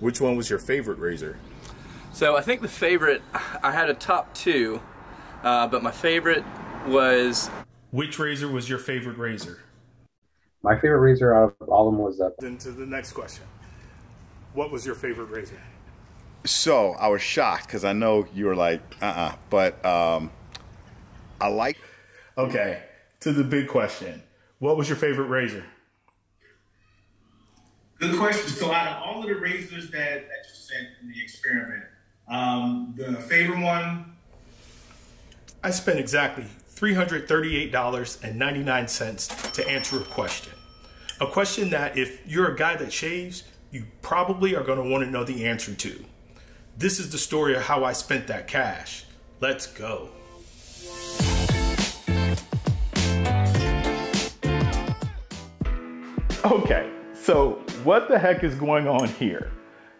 Which one was your favorite razor? So I think the favorite, I had a top two, but my favorite was... Which razor was your favorite razor? My favorite razor out of all of them was that. Then to the next question. What was your favorite razor? So I was shocked because I know you were like, but I like... Okay, to the big question. What was your favorite razor? Good question. So out of all of the razors that you sent in the experiment, the favorite one? I spent exactly $338.99 to answer a question. A question that if you're a guy that shaves, you probably are going to want to know the answer to. This is the story of how I spent that cash. Let's go. Okay, so what the heck is going on here?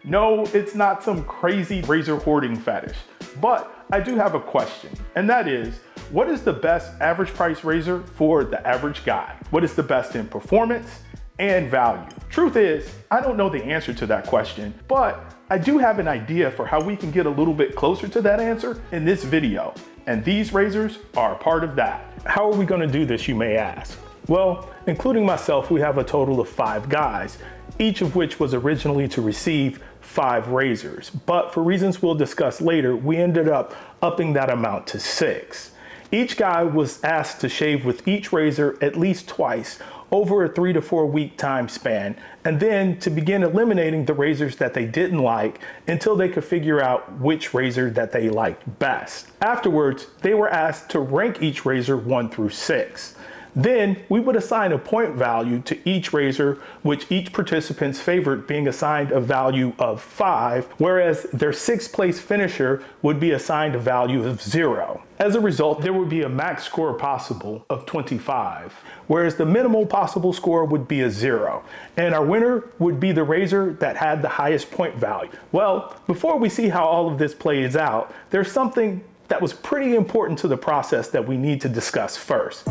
No, it's not some crazy razor hoarding fetish, but I do have a question, and that is, what is the best average price razor for the average guy? What is the best in performance and value? Truth is, I don't know the answer to that question, but I do have an idea for how we can get a little bit closer to that answer in this video, and these razors are a part of that. How are we gonna do this, you may ask? Well, including myself, we have a total of 5 guys, each of which was originally to receive 5 razors. But for reasons we'll discuss later, we ended up upping that amount to 6. Each guy was asked to shave with each razor at least twice over a 3 to 4 week time span, and then to begin eliminating the razors that they didn't like until they could figure out which razor that they liked best. Afterwards, they were asked to rank each razor 1 through 6. Then we would assign a point value to each razor, with each participant's favorite being assigned a value of 5, whereas their 6th place finisher would be assigned a value of 0. As a result, there would be a max score possible of 25, whereas the minimal possible score would be a 0, and our winner would be the razor that had the highest point value. Well, before we see how all of this plays out, there's something that was pretty important to the process that we need to discuss first.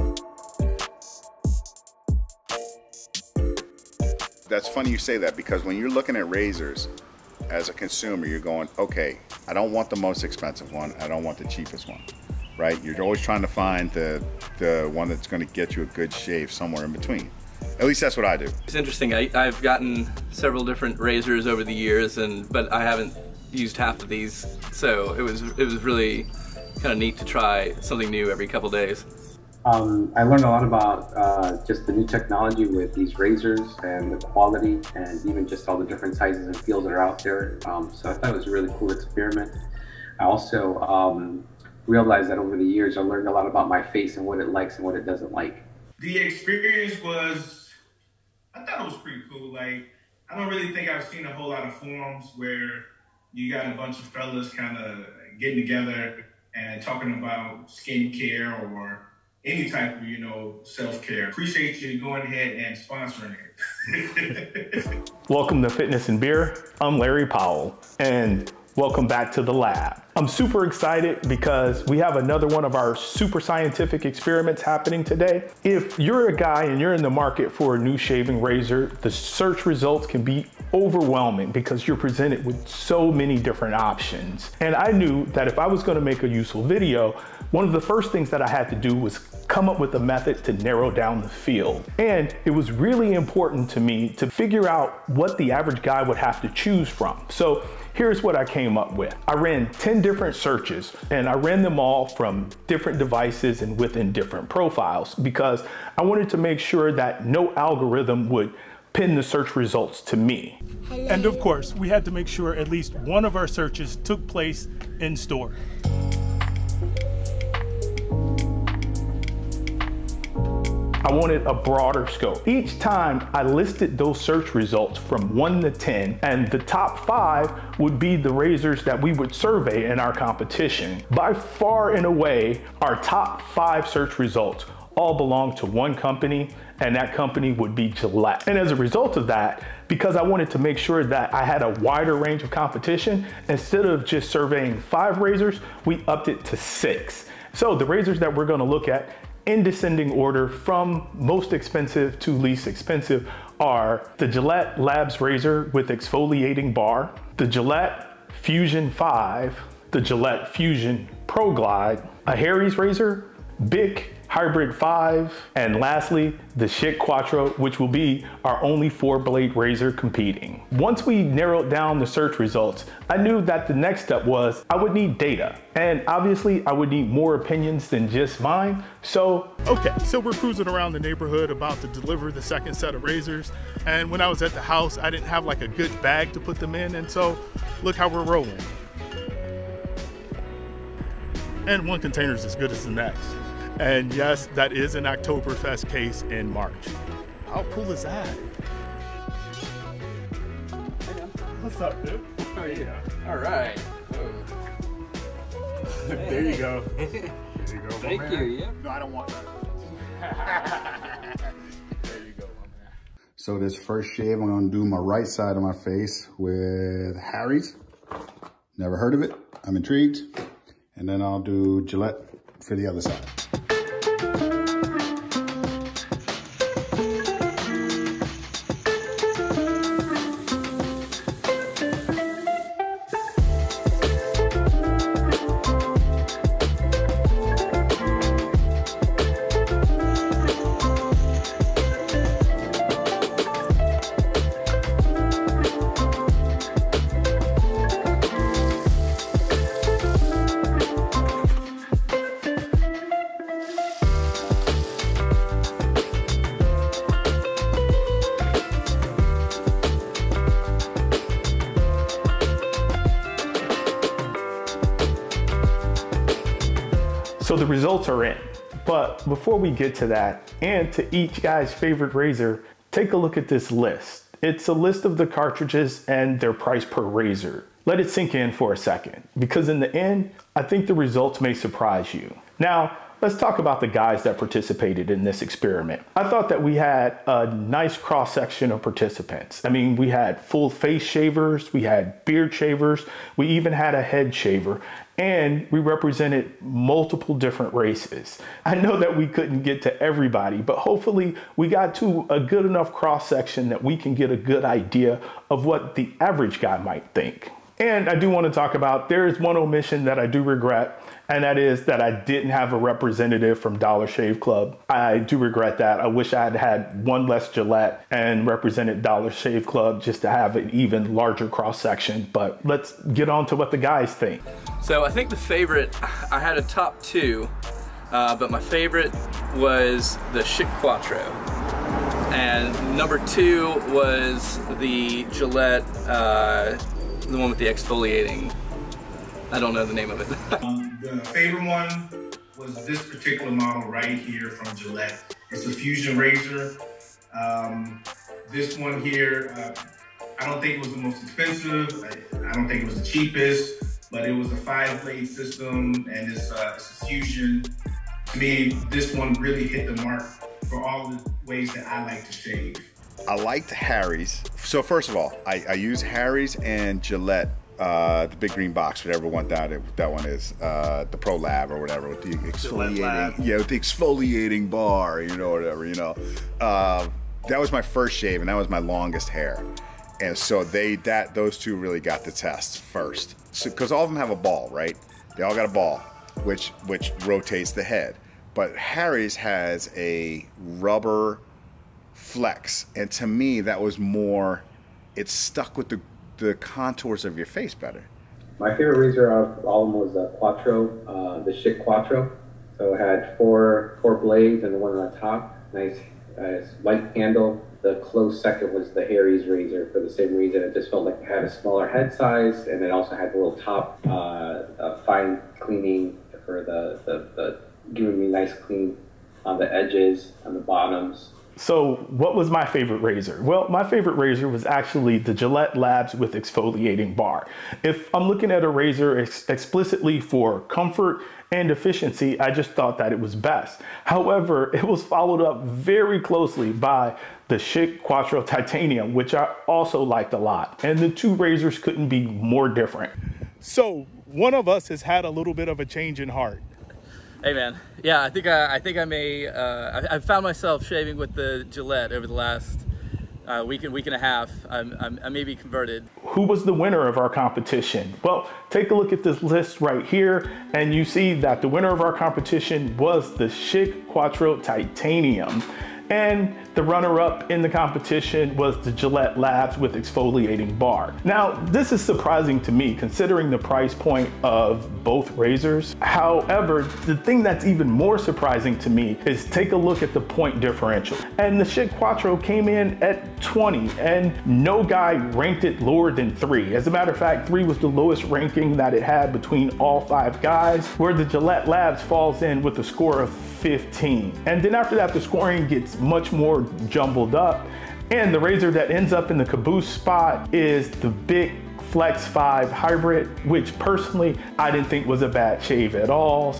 That's funny you say that, because when you're looking at razors as a consumer, you're going, okay, I don't want the most expensive one, I don't want the cheapest one, right? You're always trying to find the one that's going to get you a good shave somewhere in between. At least that's what I do. It's interesting. I've gotten several different razors over the years, but I haven't used half of these, so it was really kind of neat to try something new every couple days. I learned a lot about just the new technology with these razors and the quality, and even just all the different sizes and feels that are out there. So I thought it was a really cool experiment. I also realized that over the years I learned a lot about my face and what it likes and what it doesn't like. The experience was, I thought it was pretty cool. Like, I don't really think I've seen a whole lot of forums where you got a bunch of fellas kind of getting together and talking about skincare or any type of, self-care. Appreciate you going ahead and sponsoring it. Welcome to Fitness and Beer. I'm Larry Powell, and welcome back to the lab. I'm super excited because we have another one of our super scientific experiments happening today. If you're a guy and you're in the market for a new shaving razor, the search results can be overwhelming because you're presented with so many different options. And I knew that if I was going to make a useful video, one of the first things that I had to do was come up with a method to narrow down the field. And it was really important to me to figure out what the average guy would have to choose from. So here's what I came up with. I ran 10 different searches, and I ran them all from different devices and within different profiles, because I wanted to make sure that no algorithm would pin the search results to me. And of course, we had to make sure at least one of our searches took place in store. I wanted a broader scope. Each time I listed those search results from 1 to 10, and the top 5 would be the razors that we would survey in our competition. By far and away, our top 5 search results all belong to one company, and that company would be Gillette. And as a result of that, because I wanted to make sure that I had a wider range of competition, instead of just surveying 5 razors, we upped it to 6. So the razors that we're gonna look at in descending order from most expensive to least expensive are the Gillette Labs Razor with Exfoliating Bar, the Gillette Fusion 5, the Gillette Fusion Pro Glide, a Harry's razor, Bic Hybrid 5, and lastly, the Schick Quattro, which will be our only 4-blade razor competing. Once we narrowed down the search results, I knew that the next step was I would need data. And obviously I would need more opinions than just mine, so. Okay, so we're cruising around the neighborhood about to deliver the second set of razors. And when I was at the house, I didn't have like a good bag to put them in. And so look how we're rolling. And one container is as good as the next. And yes, that is an Oktoberfest case in March. How cool is that? What's up, dude? How are you? All right. Hey. There you go. There you go. Thank you. Yeah. No, I don't want that. There you go. Man. So this first shave, I'm gonna do my right side of my face with Harry's. Never heard of it. I'm intrigued. And then I'll do Gillette for the other side. So the results are in, but before we get to that, and to each guy's favorite razor, take a look at this list. It's a list of the cartridges and their price per razor. Let it sink in for a second, because in the end, I think the results may surprise you. Now, let's talk about the guys that participated in this experiment. I thought that we had a nice cross-section of participants. I mean, we had full face shavers, we had beard shavers, we even had a head shaver, and we represented multiple different races. I know that we couldn't get to everybody, but hopefully we got to a good enough cross-section that we can get a good idea of what the average guy might think. And I do want to talk about, there is one omission that I do regret, and that is that I didn't have a representative from Dollar Shave Club. I do regret that. I wish I had had one less Gillette and represented Dollar Shave Club just to have an even larger cross section. But let's get on to what the guys think. So I think the favorite, I had a top two, but my favorite was the Schick Quattro. And number two was the Gillette, the one with the exfoliating. I don't know the name of it. The favorite one was this particular model right here from Gillette. It's a Fusion razor. This one here, I don't think it was the most expensive. I don't think it was the cheapest, but it was a 5-blade system, and it's a Fusion. To me, this one really hit the mark for all the ways that I like to shave. I liked Harry's. So first of all, I use Harry's and Gillette, the big green box, whatever one that one is, the Pro Lab or whatever, with the exfoliating, yeah, with the exfoliating bar, you know, whatever, you know. That was my first shave, and that was my longest hair, and so those two really got the test first, because so, all of them have a ball, right? They all got a ball, which rotates the head, but Harry's has a rubber flex, and to me that was more, it stuck with the contours of your face better. My favorite razor out of all of them was the Quattro, the Schick Quattro. So it had four blades and the one on the top, nice light handle. The close second was the Harry's razor for the same reason. It just felt like it had a smaller head size, and it also had the little top, fine cleaning for the giving me nice clean on the edges, on the bottoms. So what was my favorite razor? Well, my favorite razor was actually the Gillette Labs with Exfoliating Bar. If I'm looking at a razor explicitly for comfort and efficiency, I just thought that it was best. However, it was followed up very closely by the Schick Quattro Titanium, which I also liked a lot. And the two razors couldn't be more different. So one of us has had a little bit of a change in heart. Hey man, yeah, I think I may, I found myself shaving with the Gillette over the last week and a half, I may be converted. Who was the winner of our competition? Well, take a look at this list right here, and you see that the winner of our competition was the Schick Quattro Titanium. And the runner-up in the competition was the Gillette Labs with Exfoliating Bar. Now, this is surprising to me considering the price point of both razors. However, the thing that's even more surprising to me is take a look at the point differential. And the Schick Quattro came in at 20, and no guy ranked it lower than 3. As a matter of fact, 3 was the lowest ranking that it had between all 5 guys, where the Gillette Labs falls in with a score of 15. And then after that, the scoring gets much more jumbled up, and the razor that ends up in the caboose spot is the Bic Flex 5 Hybrid, which personally I didn't think was a bad shave at all.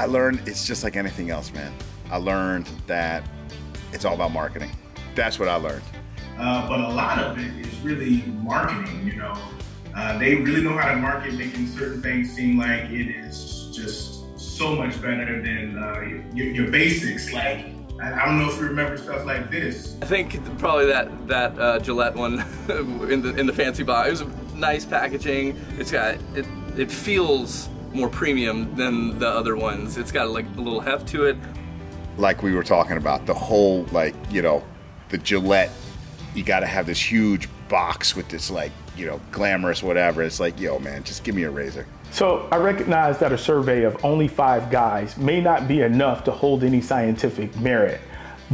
I learned it's just like anything else, man. I learned that it's all about marketing. That's what I learned. But a lot of it is really marketing, you know. They really know how to market, making certain things seem like it is just so much better than your basics. Like, I don't know if you remember stuff like this. I think probably that Gillette one in the fancy box. It was nice packaging. It's got it feels more premium than the other ones. It's got like a little heft to it. Like we were talking about, the whole, like, you know, the Gillette, you got to have this huge box with this, like, you know, glamorous whatever. It's like, yo man, just give me a razor. So I recognize that a survey of only 5 guys may not be enough to hold any scientific merit,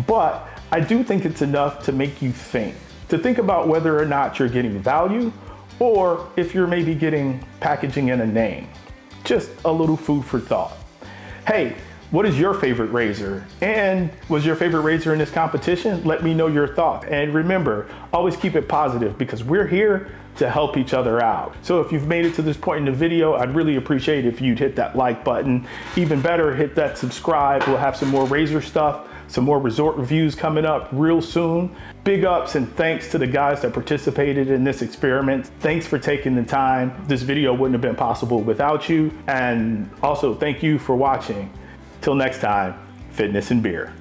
but I do think it's enough to make you think. To think about whether or not you're getting value, or if you're maybe getting packaging and a name. Just a little food for thought. Hey, what is your favorite razor? And was your favorite razor in this competition? Let me know your thoughts. And remember, always keep it positive, because we're here to help each other out. So if you've made it to this point in the video, I'd really appreciate if you'd hit that like button. Even better, hit that subscribe. We'll have some more razor stuff, some more resort reviews coming up real soon. Big ups and thanks to the guys that participated in this experiment. Thanks for taking the time. This video wouldn't have been possible without you. And also, thank you for watching. Till next time, fitness and beer.